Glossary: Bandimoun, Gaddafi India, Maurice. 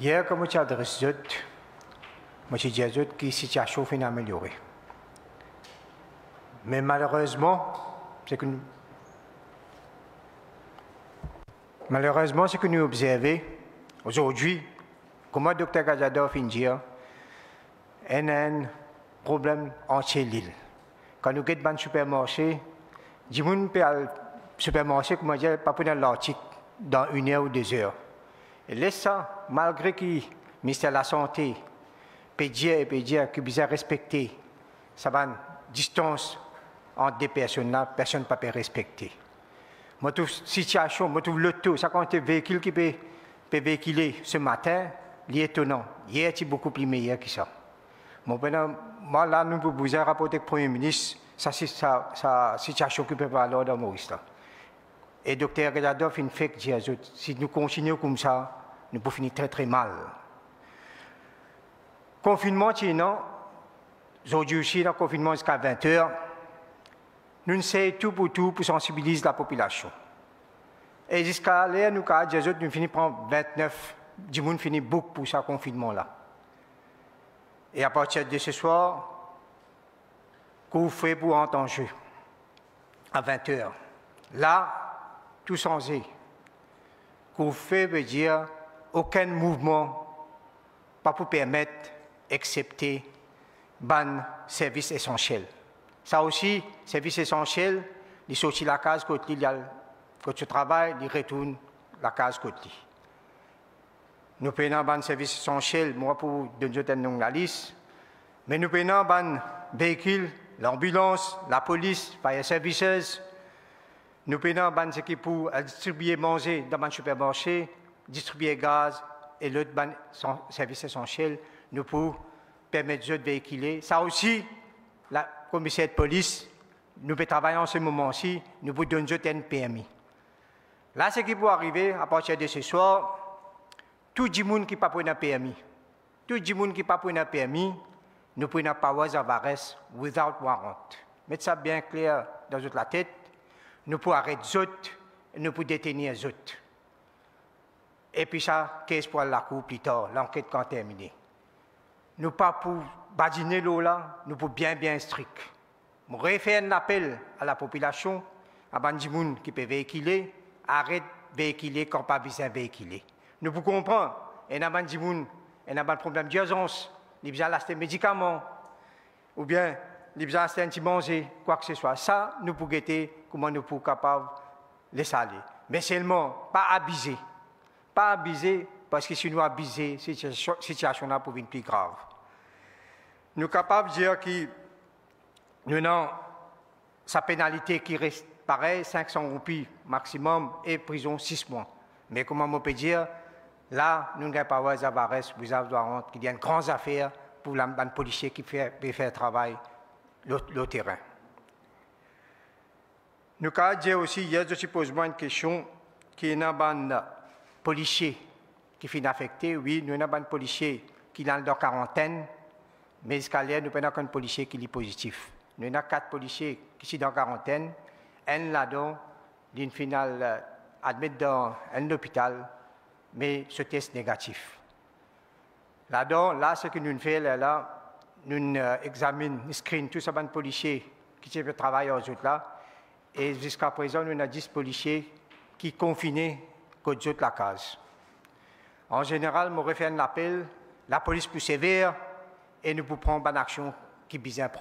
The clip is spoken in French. يا كموجة درس جد، ماشي جزود كي سيشوفين أمليوري. Mais malheureusement, ce que nous observons aujourd'hui, comment Dr Gaddafi India est un problème entier l'île. Quand nous sommes dans le supermarché, les gens peuvent aller au supermarché, comment dire, pas prendre l'article dans 1 heure ou 2 heures. Et là, ça, malgré que le ministère de la Santé peut dire qu'il faut respecter sa distance entre des personnes là, personne ne peut respecter. Moi, toute situation, moi, tout l'auto, ça quand un véhicule qui peut véhiculer ce matin, c'est étonnant. Hier, c'est beaucoup plus meilleur que ça. Moi, là, nous pouvons rapporter au Premier ministre sa situation qui peut parler dans Maurice. Et Dr Gaddafi il fait que si nous continuons comme ça, nous pouvons finir très mal. Confinement, non. Aujourd'hui aussi, le confinement jusqu'à 20 heures. Nous essayons tout pour sensibiliser la population. Et jusqu'à là, nous avons fini par 29, du monde finit beaucoup pour ce confinement-là. Et à partir de ce soir, couvre-feu pour entrer en jeu à 20 heures. Là, tout changé. Couvre-feu veut dire aucun mouvement, pas pour permettre, excepté ban service essentiel. Ça aussi, service essentiel, il sortit la case côté, quand tu travailles, il retourne la case côté. Nous prenons ban service essentiel, moi pour donner un nom la liste, mais nous prenons ban véhicule, l'ambulance, la police, fire services. Nous prenons ban ce qui pour distribuer manger dans un supermarché, distribuer gaz et l'autre ban service essentiel, nous pour permettre de véhiculer. Ça aussi, la commissaire de police, nous peut travailler en ce moment-ci, nous vous donne un permis. Là, ce qui peut arriver à partir de ce soir, tout le monde qui n'a pas pris un permis, nous prenons powers of arrest without warrant. Mettez ça bien clair dans la tête, nous pouvons arrêter les autres, nous pouvons détenir les autres. Et puis ça, 15 pour la cour plus tard, l'enquête quand terminée. Nous pas pour badiner l'eau là, nous pour bien strict. Je refais un appel à la population, à Bandimoun qui peut véhiculer, arrête de véhiculer quand pas besoin de véhiculer. Nous pour comprendre, il y a Bandimoun, il y a un problème d'urgence, il y a des médicaments, ou bien il y a des manger, quoi que ce soit. Ça, nous pour guetter comment nous pour capable de laisser aller. Mais seulement, pas abuser. Pas abuser, parce que si nous abusons, cette situation-là peut être plus grave. Nous sommes capables de dire que nous avons sa pénalité qui reste pareille, 500 roupies maximum et prison 6 mois. Mais comment on peut dire, là, nous n'avons pas de Zavarès, vous avez rentre qu'il y a une grande affaire pour la policier qui peut faire travail le terrain. Nous avons dit aussi, hier, je pose une question qui est un policier qui finit affecté, oui, nous avons un policier qui est en quarantaine, mais jusqu'à là, nous n'avons qu'un policier qui est positif. Nous avons 4 policiers qui sont en quarantaine, un là-dedans, l'une finale admis dans un hôpital, mais ce test négatif. Là-dedans, là, ce que nous faisons, là, nous examinons, nous screenons tous les policiers qui travaillent aux autres là, et jusqu'à présent, nous avons 10 policiers qui sont confinés aux autres la case. En général, je refais un appel, la police plus sévère et nous pouvons prendre une action qui est bien prendre.